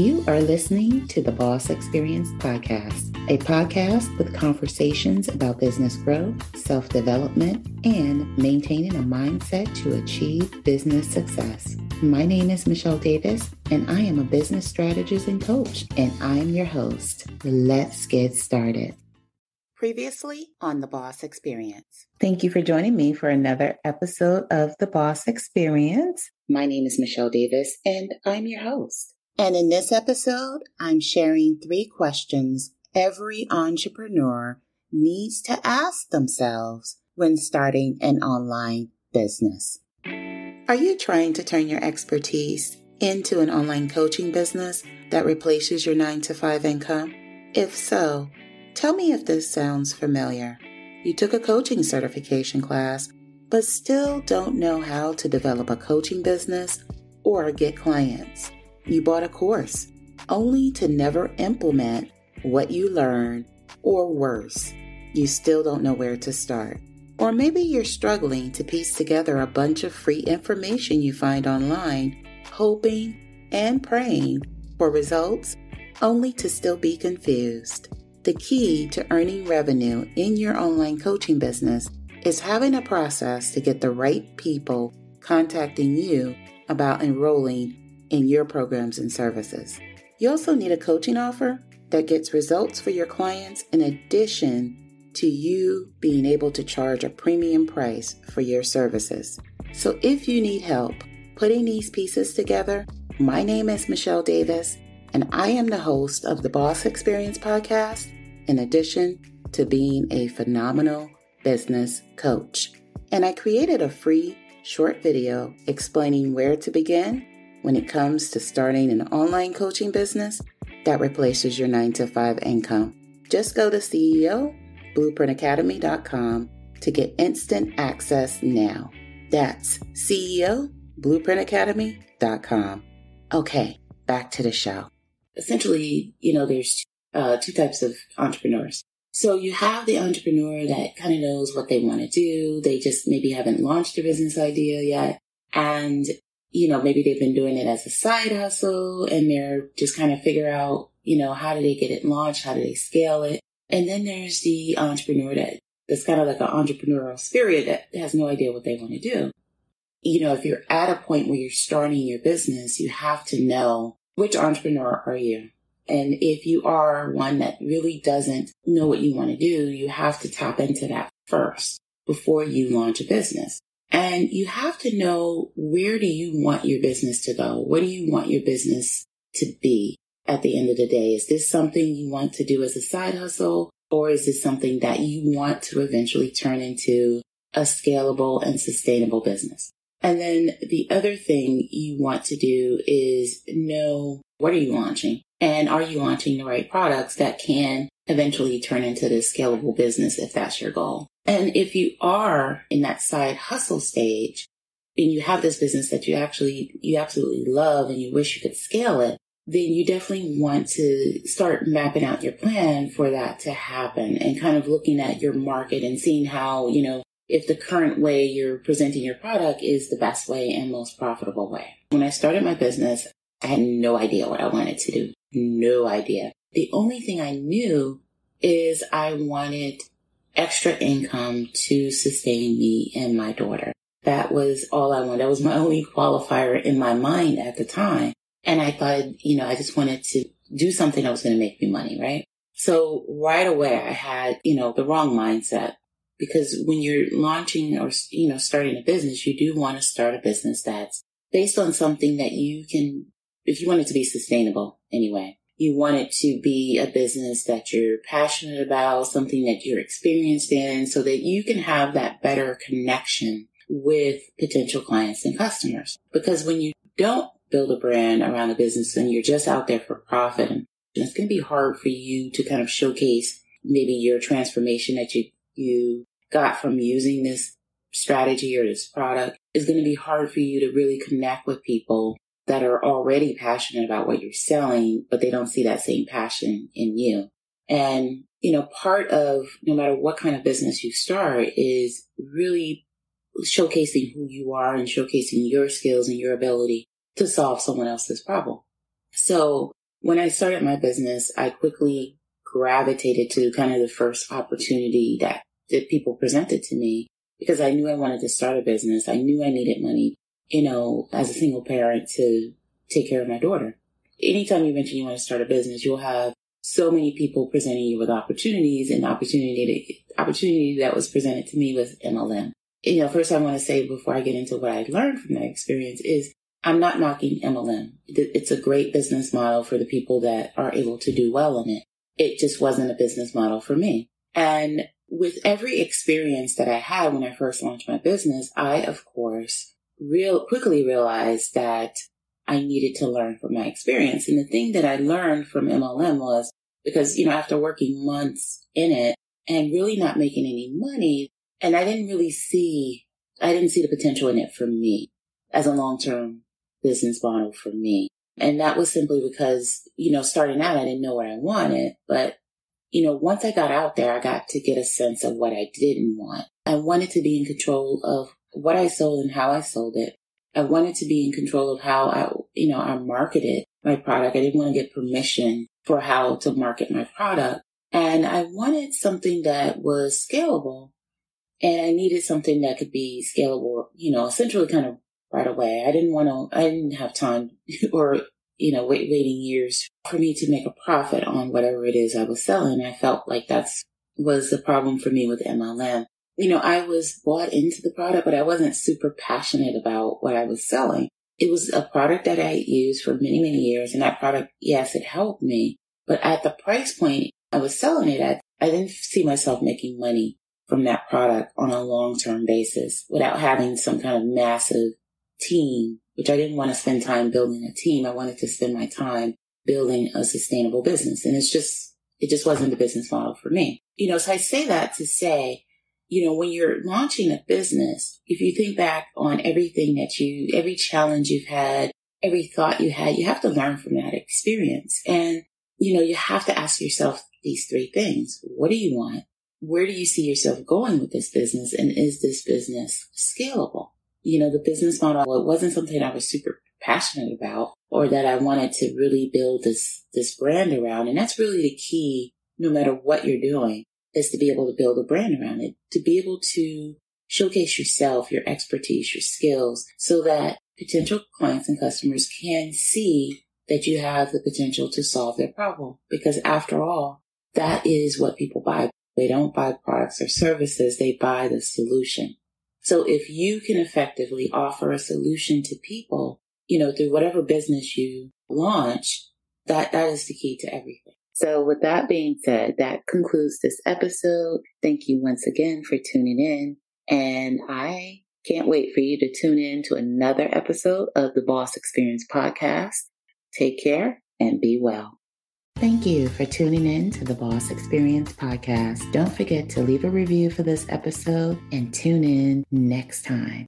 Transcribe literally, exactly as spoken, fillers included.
You are listening to The Boss Experience Podcast, a podcast with conversations about business growth, self-development, and maintaining a mindset to achieve business success. My name is Michelle Davis, and I am a business strategist and coach, and I'm your host. Let's get started. Previously on The Boss Experience. Thank you for joining me for another episode of The Boss Experience. My name is Michelle Davis, and I'm your host. And in this episode, I'm sharing three questions every entrepreneur needs to ask themselves when starting an online business. Are you trying to turn your expertise into an online coaching business that replaces your nine to five income? If so, tell me if this sounds familiar. You took a coaching certification class, but still don't know how to develop a coaching business or get clients. You bought a course only to never implement what you learned, or worse, you still don't know where to start. Or maybe you're struggling to piece together a bunch of free information you find online, hoping and praying for results only to still be confused. The key to earning revenue in your online coaching business is having a process to get the right people contacting you about enrolling in your programs and services. You also need a coaching offer that gets results for your clients in addition to you being able to charge a premium price for your services. So if you need help putting these pieces together, my name is Michelle Davis, and I am the host of the Boss Experience Podcast, in addition to being a phenomenal business coach. And I created a free short video explaining where to begin when it comes to starting an online coaching business that replaces your nine to five income. Just go to C E O Blueprint Academy dot com to get instant access now. That's C E O Blueprint Academy dot com. Okay, back to the show. Essentially, you know, there's uh, two types of entrepreneurs. So you have the entrepreneur that kind of knows what they want to do. They just maybe haven't launched a business idea yet. And you know, maybe they've been doing it as a side hustle and they're just kind of figure out, you know, how do they get it launched? How do they scale it? And then there's the entrepreneur that that's kind of like an entrepreneurial spirit that has no idea what they want to do. You know, if you're at a point where you're starting your business, you have to know which entrepreneur are you. And if you are one that really doesn't know what you want to do, you have to tap into that first before you launch a business. And you have to know, where do you want your business to go? What do you want your business to be at the end of the day? Is this something you want to do as a side hustle, or is this something that you want to eventually turn into a scalable and sustainable business? And then the other thing you want to do is know, what are you launching? And are you launching the right products that can eventually turn into this scalable business if that's your goal? And if you are in that side hustle stage and you have this business that you actually, you absolutely love and you wish you could scale it, then you definitely want to start mapping out your plan for that to happen and kind of looking at your market and seeing how, you know, if the current way you're presenting your product is the best way and most profitable way. When I started my business, I had no idea what I wanted to do. No idea. The only thing I knew is I wanted extra income to sustain me and my daughter. That was all I wanted. That was my only qualifier in my mind at the time. And I thought, you know, I just wanted to do something that was going to make me money, right? So right away I had, you know, the wrong mindset, because when you're launching or, you know, starting a business, you do want to start a business that's based on something that you can, if you want it to be sustainable anyway. You want it to be a business that you're passionate about, something that you're experienced in, so that you can have that better connection with potential clients and customers. Because when you don't build a brand around a business and you're just out there for profit, it's going to be hard for you to kind of showcase maybe your transformation that you, you got from using this strategy or this product. It's going to be hard for you to really connect with people that are already passionate about what you're selling, but they don't see that same passion in you. And, you know, part of no matter what kind of business you start is really showcasing who you are and showcasing your skills and your ability to solve someone else's problem. So When I started my business, I quickly gravitated to kind of the first opportunity that, that people presented to me because I knew I wanted to start a business. I knew I needed money, you know, as a single parent to take care of my daughter. Anytime you mention you want to start a business, you'll have so many people presenting you with opportunities, and the opportunity to, opportunity that was presented to me was M L M. You know, first I want to say before I get into what I learned from that experience is I'm not knocking M L M. It's a great business model for the people that are able to do well in it. It just wasn't a business model for me. And with every experience that I had when I first launched my business, I, of course, real quickly realized that I needed to learn from my experience. And the thing that I learned from M L M was because, you know, after working months in it and really not making any money, and I didn't really see, I didn't see the potential in it for me as a long-term business model for me. And that was simply because, you know, starting out, I didn't know what I wanted. But, you know, once I got out there, I got to get a sense of what I didn't want. I wanted to be in control of what I sold and how I sold it. I wanted to be in control of how I, you know, I marketed my product. I didn't want to get permission for how to market my product. And I wanted something that was scalable. And I needed something that could be scalable, you know, essentially kind of right away. I didn't want to, I didn't have time or, you know, wait, waiting years for me to make a profit on whatever it is I was selling. I felt like that's was the problem for me with M L M. You know, I was bought into the product, but I wasn't super passionate about what I was selling. It was a product that I used for many, many years. And that product, yes, it helped me. But at the price point I was selling it at, I didn't see myself making money from that product on a long-term basis without having some kind of massive team, which I didn't want to spend time building a team. I wanted to spend my time building a sustainable business. And it's just, it just wasn't the business model for me. You know, so I say that to say, you know, when you're launching a business, if you think back on everything that you, every challenge you've had, every thought you had, you have to learn from that experience. And, you know, you have to ask yourself these three things. What do you want? Where do you see yourself going with this business? And is this business scalable? You know, the business model, it wasn't something I was super passionate about or that I wanted to really build this, this brand around. And that's really the key, no matter what you're doing, is to be able to build a brand around it, to be able to showcase yourself, your expertise, your skills, so that potential clients and customers can see that you have the potential to solve their problem. Because after all, that is what people buy. They don't buy products or services, they buy the solution. So if you can effectively offer a solution to people, you know, through whatever business you launch, that, that is the key to everything. So with that being said, that concludes this episode. Thank you once again for tuning in. And I can't wait for you to tune in to another episode of the Boss Experience Podcast. Take care and be well. Thank you for tuning in to the Boss Experience Podcast. Don't forget to leave a review for this episode and tune in next time.